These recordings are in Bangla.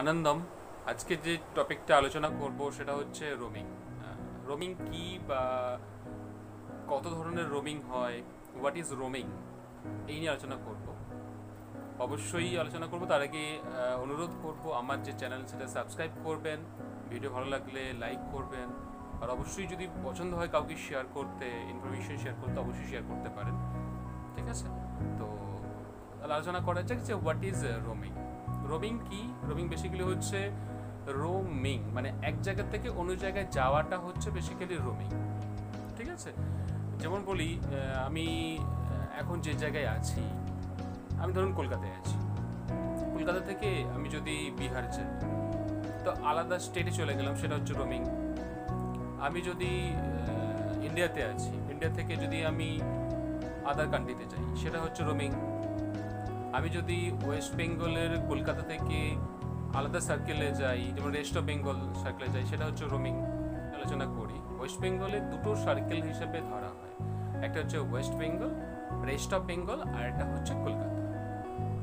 আনন্দম, আজকে যে টপিকটা আলোচনা করব সেটা হচ্ছে রোমিং। রোমিং কি বা কত ধরনের রোমিং হয়, হোয়াট ইজ রোমিং, এই নিয়ে আলোচনা করব। অবশ্যই আলোচনা করব, তার আগে অনুরোধ করব আমার যে চ্যানেল সেটা সাবস্ক্রাইব করবেন, ভিডিও ভালো লাগলে লাইক করবেন, আর অবশ্যই যদি পছন্দ হয় কাউকে শেয়ার করতে, ইনফরমেশন শেয়ার করতে অবশ্যই শেয়ার করতে পারেন, ঠিক আছে। তো আলোচনা করা যাক যে হোয়াট ইজ রোমিং। রোমিং কি? রোমিং বেসিক্যালি হচ্ছে রোমিং, মানে এক জায়গা থেকে অন্য জায়গায় যাওয়াটা হচ্ছে বেসিক্যালি রোমিং, ঠিক আছে। যেমন বলি, আমি এখন যে জায়গায় আছি, আমি ধরুন কলকাতায় আছি, কলকাতা থেকে আমি যদি বিহার যাই তো আলাদা স্টেটে চলে গেলাম, সেটা হচ্ছে রোমিং। আমি যদি ইন্ডিয়াতে আছি, ইন্ডিয়া থেকে যদি আমি আদার কান্ট্রিতে যাই, সেটা হচ্ছে রোমিং। আমি যদি ওয়েস্ট বেঙ্গলের কলকাতা থেকে আলাদা সার্কেলে যাই, যেমন ওয়েস্ট বেঙ্গল সার্কেলে যাই, সেটা হচ্ছে রোমিং। আলোচনা করি, ওয়েস্ট বেঙ্গলে দুটো সার্কেল হিসেবে ধরা হয়, একটা হচ্ছে ওয়েস্ট বেঙ্গল, রেস্ট অফ বেঙ্গল, আর একটা হচ্ছে কলকাতা।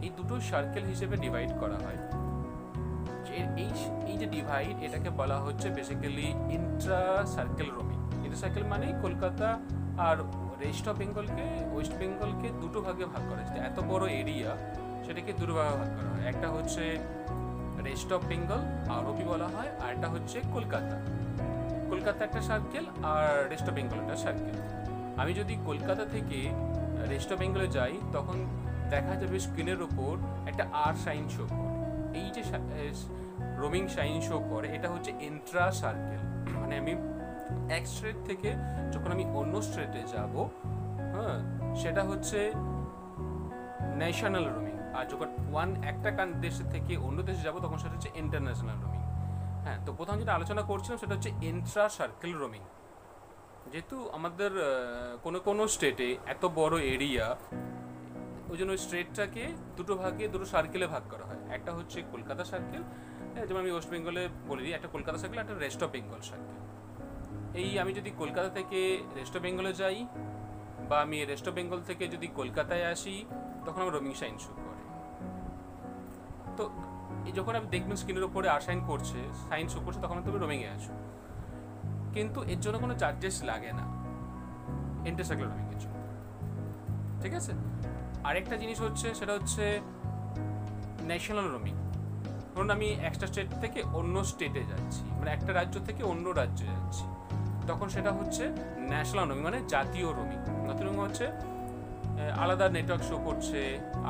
এই দুটো সার্কেল হিসেবে ডিভাইড করা হয়। এই যে ডিভাইড, এটাকে বলা হচ্ছে basically intra circle roaming. Intra circle মানেই কলকাতা আর রেস্ট অফ বেঙ্গলকে, ওয়েস্ট বেঙ্গলকে দুটো ভাগে ভাগ করা হয়। এত বড় এরিয়া, সেটাকে দুটো ভাগে ভাগ করা হয়, একটা হচ্ছে রেস্ট অফ বেঙ্গল আর ওপি বলা হয়, আর একটা হচ্ছে কলকাতা। কলকাতা একটা সার্কেল আর রেস্ট অফ বেঙ্গল একটা সার্কেল। আমি যদি কলকাতা থেকে রেস্ট অফ বেঙ্গলে যাই, তখন দেখা যাবে স্ক্রিনের ওপর একটা আর সাইন শো করে। এই যে রোমিং সাইন শো করে, এটা হচ্ছে ইন্ট্রা সার্কেল, মানে আমি এক স্ট্রেট থেকে যখন আমি অন্য স্ট্রেটে যাব, হ্যাঁ, সেটা হচ্ছে ন্যাশনাল রোমিং। আর যখন একটা দেশ থেকে অন্য দেশে যাব, তখন সেটা হচ্ছে ইন্টারন্যাশনাল রোমিং। হ্যাঁ, তো প্রথম যেটা আলোচনা করছিলাম সেটা হচ্ছে ইন্ট্রা সার্কেল রোমিং। যেহেতু আমাদের কোনো কোনো স্টেটে এত বড় এরিয়া, ওই জন্য ওই স্টেটটাকে দুটো ভাগে, দুটো সার্কেলে ভাগ করা হয়। একটা হচ্ছে কলকাতা সার্কেল, যেমন আমি ওয়েস্ট বেঙ্গলে বলে দিই, একটা কলকাতা সার্কেল, একটা রেস্ট অফ বেঙ্গল সার্কেল। এই আমি যদি কলকাতা থেকে রেস্ট অফ বেঙ্গলে যাই, বা আমি রেস্ট অফ বেঙ্গল থেকে যদি কলকাতায় আসি, তখন আমার রোমিং সাইন শো করে। তো যখন আমি দেখবেন স্ক্রিনের ওপরে আর সাইন শো করছে, তখন তুমি রোমিংয়ে আসো, কিন্তু এর জন্য কোনো চার্জেস লাগে না, ইন্টার সার্কেল রোমিংয়ের জন্য, ঠিক আছে। আরেকটা জিনিস হচ্ছে, সেটা হচ্ছে ন্যাশনাল রোমিং। ধরুন আমি একটা স্টেট থেকে অন্য স্টেটে যাচ্ছি, মানে একটা রাজ্য থেকে অন্য রাজ্যে যাচ্ছি, তখন সেটা হচ্ছে ন্যাশনাল রোমিং, মানে জাতীয় রোমিং। জাতীয় রোমিং হচ্ছে আলাদা নেটওয়ার্ক শো করছে,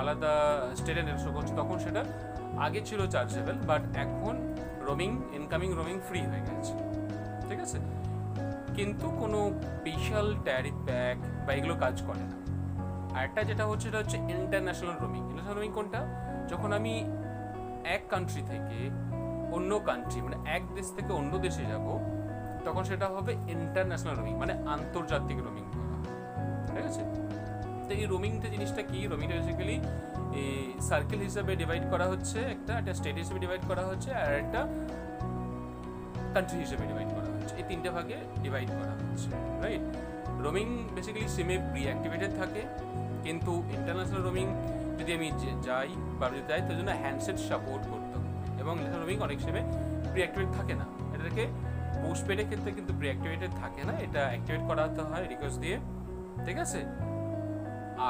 আলাদা স্টেটে নেটওয়ার্ক শো করছে, তখন সেটা আগে ছিল চার্জেবল, বাট এখন রোমিং, ইনকামিং রোমিং ফ্রি হয়ে গেছে, ঠিক আছে। কিন্তু কোনো স্পেশাল ট্যারিফ প্যাক বা এগুলো কাজ করে না। আরেকটা যেটা হচ্ছে, এটা হচ্ছে ইন্টারন্যাশনাল রোমিং। ইন্টারন্যাশনাল রোমিং কোনটা? যখন আমি এক কান্ট্রি থেকে অন্য কান্ট্রি, মানে এক দেশ থেকে অন্য দেশে যাব, তখন সেটা হবে ইন্টারন্যাশনাল রোমিং, মানে আন্তর্জাতিক রোমিং, ঠিক আছে। তো এই রোমিংটা জিনিসটা কি? রোমিংটা বেসিক্যালি এই সার্কেল হিসেবে ডিভাইড করা হচ্ছে, একটা স্টেট হিসেবে ডিভাইড করা হচ্ছে, আর একটা কান্ট্রি হিসেবে ডিভাইড করা হচ্ছে। এই তিনটে ভাগে ডিভাইড করা হচ্ছে, রাইট। রোমিং বেসিক্যালি সিমে প্রি অ্যাক্টিভেটেড থাকে, কিন্তু ইন্টারন্যাশনাল রোমিং যদি আমি যাই বা যাই, তার জন্য হ্যান্ডসেট সাপোর্ট করতে হবে, এবং ইন্টারন্যাশনাল রোমিং অনেক সময় প্রি অ্যাক্টিভেট থাকে না। এটাকে পোস্টপেডের ক্ষেত্রে কিন্তু প্রি অ্যাক্টিভেটেড থাকে না, এটা অ্যাক্টিভেট করাতে হয় রিকোয়েস্ট দিয়ে, ঠিক আছে।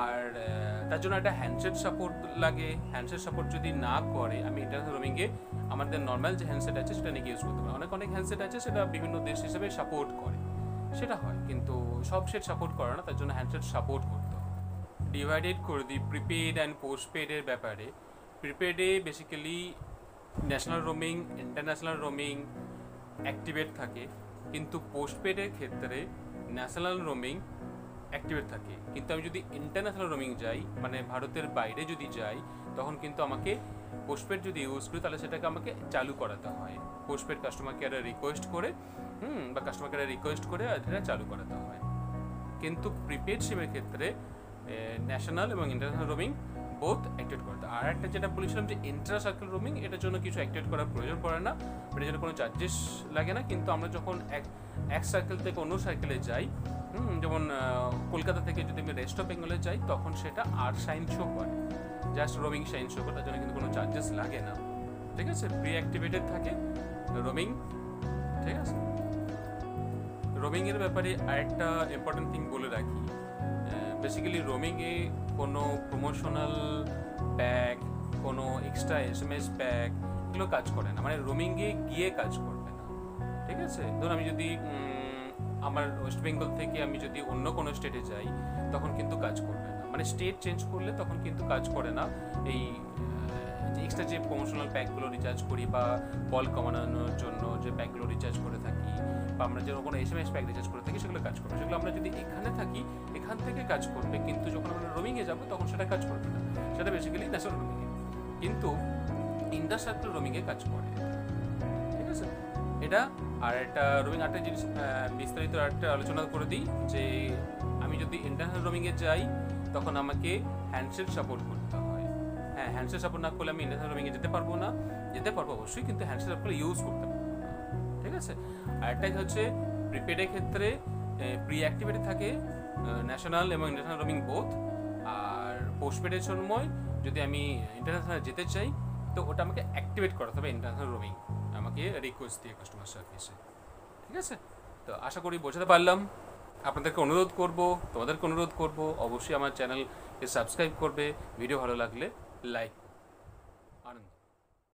আর তার জন্য একটা হ্যান্ডসেট সাপোর্ট লাগে। হ্যান্ডসেট সাপোর্ট যদি না করে, আমি ইন্টারন্যাশনাল রোমিংয়ে আমাদের নর্মাল যে হ্যান্ডসেট আছে সেটা নিয়ে ইউজ করতে পারি। অনেক হ্যান্ডসেট আছে, সেটা বিভিন্ন দেশ হিসেবে সাপোর্ট করে, সেটা হয়, কিন্তু সব সেট সাপোর্ট করে না, তার জন্য হ্যান্ডসেট সাপোর্ট করতে হয়। ডিভাইডেড করে দিই প্রিপেড অ্যান্ড পোস্টপেডের ব্যাপারে। প্রিপেডে basically national roaming, international roaming activate থাকে, কিন্তু পোস্টপেডের ক্ষেত্রে ন্যাশনাল রোমিং অ্যাক্টিভেট থাকে। কিন্তু আমি যদি ইন্টারন্যাশনাল রোমিং যাই, মানে ভারতের বাইরে যদি যাই, তখন কিন্তু আমাকে পোস্টপেড যদি ইউজ করি, তাহলে সেটাকে আমাকে চালু করাতে হয়, পোস্টপেড কাস্টমার কেয়ারে রিকোয়েস্ট করে, বা কাস্টমার কেয়ারে রিকোয়েস্ট করে এটা চালু করাতে হয়। কিন্তু প্রিপেড সিমের ক্ষেত্রে ন্যাশনাল এবং ইন্টারন্যাশনাল রোমিং বোথ অ্যাক্টিভেট করতে। আর একটা যেটা বলেছিলাম যে ইন্ট্রা সার্কেল রোমিং, এটার জন্য কিছু অ্যাক্টিভেট করার প্রয়োজন পড়ে না, এটার জন্য কোনো চার্জেস লাগে না। কিন্তু আমরা যখন এক সার্কেল থেকে অন্য সার্কেলে যাই, যেমন কলকাতা থেকে যদি আমি রেস্ট অফ বেঙ্গলে যাই, তখন সেটা আর সাইন শো করে, জাস্ট রোমিং সাইন শো করে, তার জন্য কিন্তু কোনো চার্জেস লাগে না। ঠিক আছে, প্রি অ্যাক্টিভেটেড থাকে রোমিং। ঠিক আছে, রোমিংয়ের ব্যাপারে আরেকটা ইম্পর্টেন্ট থিং বলে রাখি। বেসিক্যালি রোমিংয়ে কোনো প্রমোশনাল প্যাক, কোনো এক্সট্রা SMS প্যাক এগুলো কাজ করে না, মানে রোমিংয়ে গিয়ে কাজ করবে না। ঠিক আছে, ধরুন আমি যদি আমার ওয়েস্ট বেঙ্গল থেকে আমি যদি অন্য কোনো স্টেটে যাই তখন কিন্তু কাজ করবে না, মানে স্টেট চেঞ্জ করলে তখন কিন্তু কাজ করে না এই এক্সট্রা যে প্রমোশনাল প্যাকগুলো রিচার্জ করি বা কল কমানোর জন্য যে প্যাকগুলো রিচার্জ করে থাকি বা আমরা যে কোনো SMS প্যাক রিচার্জ করে থাকি সেগুলো কাজ করবে। সেগুলো আমরা যদি এখানে থাকি এখান থেকে কাজ করবে, কিন্তু যখন আমরা রোমিংয়ে যাবো তখন সেটা কাজ করবে না। সেটা বেসিক্যালি ন্যাশনাল রোমিংয়ে, কিন্তু ইন্টার সার্কেল রোমিংয়ে কাজ করে। ঠিক আছে, এটা আর একটা রোমিং আর্টের জিনিস বিস্তারিত আর্টটা আলোচনা করে দিই যে আমি যদি ইন্টারন্যাশনাল রোমিংয়ে যাই তখন আমাকে হ্যান্ডসেট সাপোর্ট করতে হয়। হ্যাঁ, হ্যান্ডসেট সাপোর্ট না করলে আমি ইন্টারন্যাশনাল রোমিংয়ে যেতে পারবো না। যেতে পারবো অবশ্যই, কিন্তু হ্যান্ডসেট সাপোর্ট ইউজ করতে পারবো না। ঠিক আছে, আরেকটাই হচ্ছে প্রিপেডের ক্ষেত্রে প্রি অ্যাক্টিভেটেড থাকে ন্যাশনাল এবং ইন্টারন্যাশনাল রোমিং বোথ। আর পোস্টপেডের সময় যদি আমি ইন্টারন্যাশনাল যেতে চাই তো ওটা আমাকে অ্যাক্টিভেট করাতে হবে ইন্টারন্যাশনাল রোমিং আমাকে রিকোয়েস্ট দিয়ে কাস্টমার সার্ভিসে। ঠিক আছে, তো আশা করি বোঝাতে পারলাম। আপনাদেরকে অনুরোধ করব, তোমাদেরকে অনুরোধ করব, অবশ্যই আমার চ্যানেলকে সাবস্ক্রাইব করবে, ভিডিও ভালো লাগলে লাইক